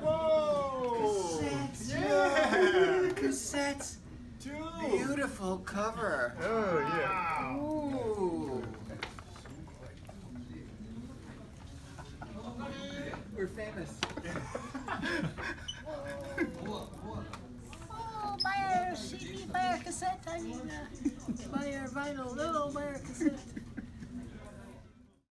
Whoa! Cassettes. Yeah! Cassettes. Dude. Beautiful cover. Oh, yeah. Ooh. We're famous. Buy our CD, buy our cassette, I mean, buy our vinyl, no, buy our cassette.